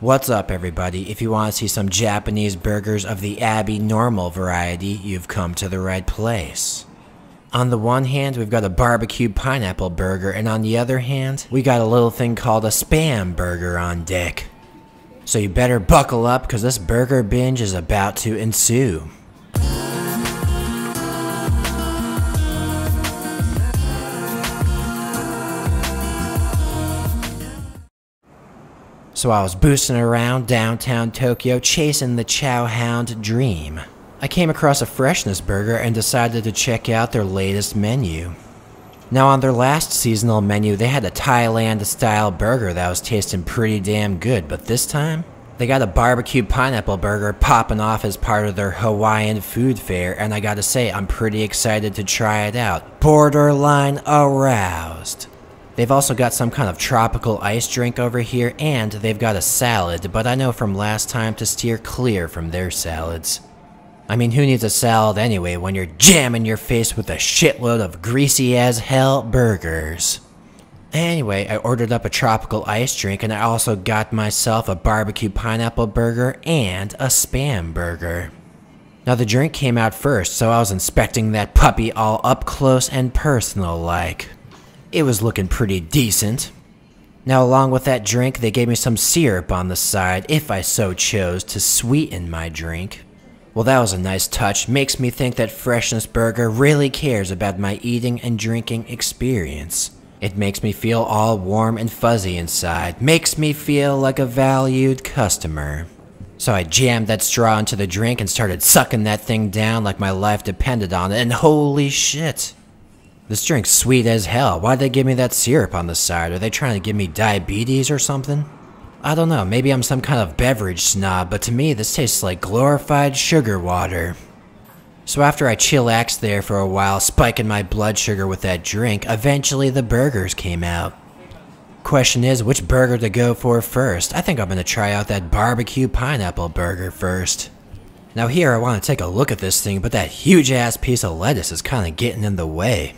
What's up everybody, if you want to see some Japanese burgers of the Abbey normal variety, you've come to the right place. On the one hand, we've got a barbecue pineapple burger, and on the other hand, we got a little thing called a spam burger on deck. So you better buckle up, because this burger binge is about to ensue. So I was boosting around downtown Tokyo chasing the Chowhound dream. I came across a Freshness Burger and decided to check out their latest menu. Now on their last seasonal menu, they had a Thailand style burger that was tasting pretty damn good, but this time, they got a barbecue pineapple burger popping off as part of their Hawaiian food fair, and I gotta say, I'm pretty excited to try it out. Borderline aroused. They've also got some kind of tropical ice drink over here, and they've got a salad, but I know from last time to steer clear from their salads. I mean, who needs a salad anyway when you're jamming your face with a shitload of greasy as hell burgers? Anyway, I ordered up a tropical ice drink, and I also got myself a barbecue pineapple burger and a spam burger. Now the drink came out first, so I was inspecting that puppy all up close and personal like. It was looking pretty decent. Now along with that drink, they gave me some syrup on the side, if I so chose, to sweeten my drink. Well, that was a nice touch. Makes me think that Freshness Burger really cares about my eating and drinking experience. It makes me feel all warm and fuzzy inside. Makes me feel like a valued customer. So I jammed that straw into the drink and started sucking that thing down like my life depended on it, and holy shit! This drink's sweet as hell. Why'd they give me that syrup on the side? Are they trying to give me diabetes or something? I don't know, maybe I'm some kind of beverage snob, but to me this tastes like glorified sugar water. So after I chillaxed there for a while, spiking my blood sugar with that drink, eventually the burgers came out. Question is, which burger to go for first? I think I'm gonna try out that barbecue pineapple burger first. Now here I want to take a look at this thing, but that huge ass piece of lettuce is kinda getting in the way.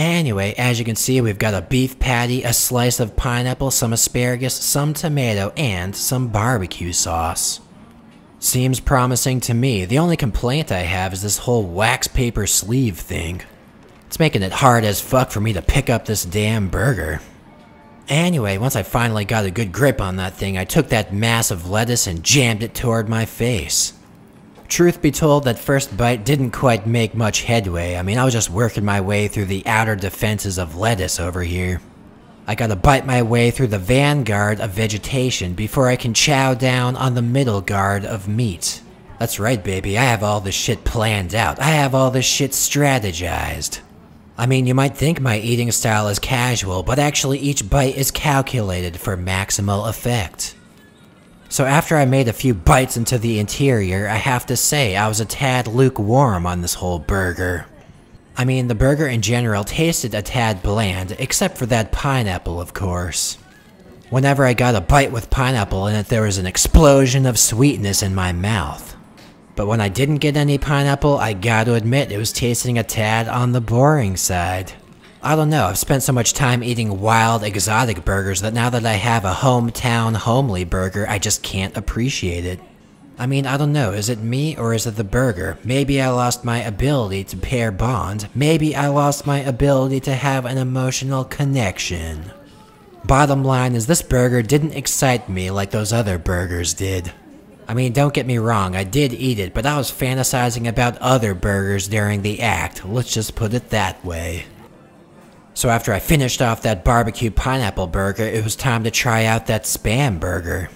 Anyway, as you can see, we've got a beef patty, a slice of pineapple, some asparagus, some tomato, and some barbecue sauce. Seems promising to me. The only complaint I have is this whole wax paper sleeve thing. It's making it hard as fuck for me to pick up this damn burger. Anyway, once I finally got a good grip on that thing, I took that mass of lettuce and jammed it toward my face. Truth be told, that first bite didn't quite make much headway. I mean, I was just working my way through the outer defenses of lettuce over here. I gotta bite my way through the vanguard of vegetation before I can chow down on the middle guard of meat. That's right, baby, I have all this shit planned out. I have all this shit strategized. I mean, you might think my eating style is casual, but actually each bite is calculated for maximal effect. So after I made a few bites into the interior, I have to say I was a tad lukewarm on this whole burger. I mean, the burger in general tasted a tad bland, except for that pineapple, of course. Whenever I got a bite with pineapple in it, there was an explosion of sweetness in my mouth. But when I didn't get any pineapple, I gotta admit it was tasting a tad on the boring side. I don't know, I've spent so much time eating wild, exotic burgers that now that I have a hometown, homely burger, I just can't appreciate it. I mean, I don't know, is it me or is it the burger? Maybe I lost my ability to pair bond. Maybe I lost my ability to have an emotional connection. Bottom line is this burger didn't excite me like those other burgers did. I mean, don't get me wrong, I did eat it, but I was fantasizing about other burgers during the act. Let's just put it that way. So after I finished off that barbecue pineapple burger, it was time to try out that spam burger.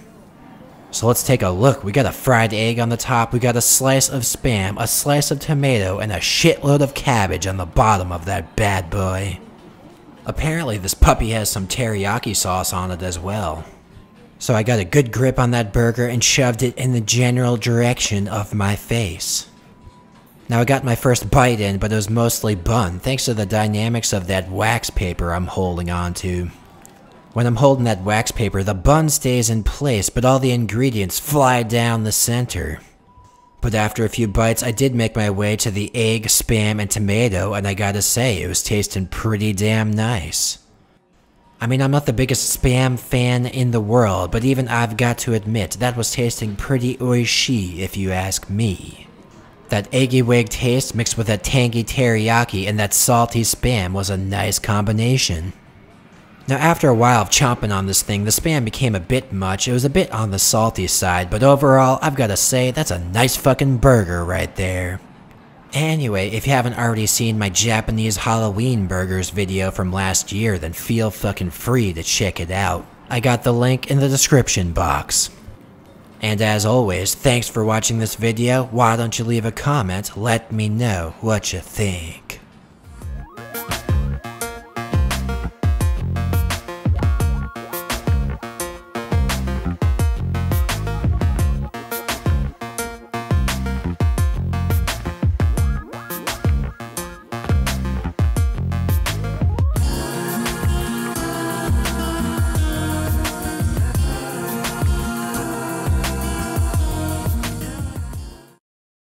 So let's take a look. We got a fried egg on the top, we got a slice of spam, a slice of tomato, and a shitload of cabbage on the bottom of that bad boy. Apparently this puppy has some teriyaki sauce on it as well. So I got a good grip on that burger and shoved it in the general direction of my face. Now I got my first bite in, but it was mostly bun, thanks to the dynamics of that wax paper I'm holding on to. When I'm holding that wax paper, the bun stays in place, but all the ingredients fly down the center. But after a few bites, I did make my way to the egg, spam, and tomato, and I gotta say, it was tasting pretty damn nice. I mean, I'm not the biggest spam fan in the world, but even I've got to admit, that was tasting pretty oishi if you ask me. That eggy-wig taste mixed with that tangy teriyaki and that salty spam was a nice combination. Now after a while of chomping on this thing, the spam became a bit much. It was a bit on the salty side, but overall, I've gotta say, that's a nice fucking burger right there. Anyway, if you haven't already seen my Japanese Halloween burgers video from last year, then feel fucking free to check it out. I got the link in the description box. And as always, thanks for watching this video. Why don't you leave a comment? Let me know what you think.